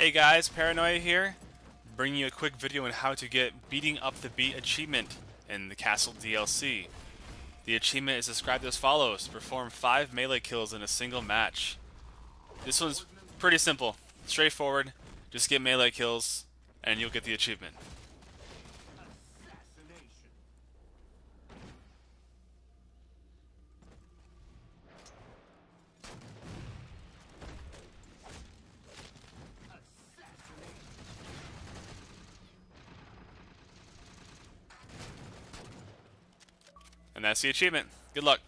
Hey guys, Paranoia here, bringing you a quick video on how to get Beating Up The Beat achievement in the Castle DLC. The achievement is described as follows: perform 5 melee kills in a single match. This one's pretty simple, straightforward, just get melee kills and you'll get the achievement. And that's the achievement. Good luck.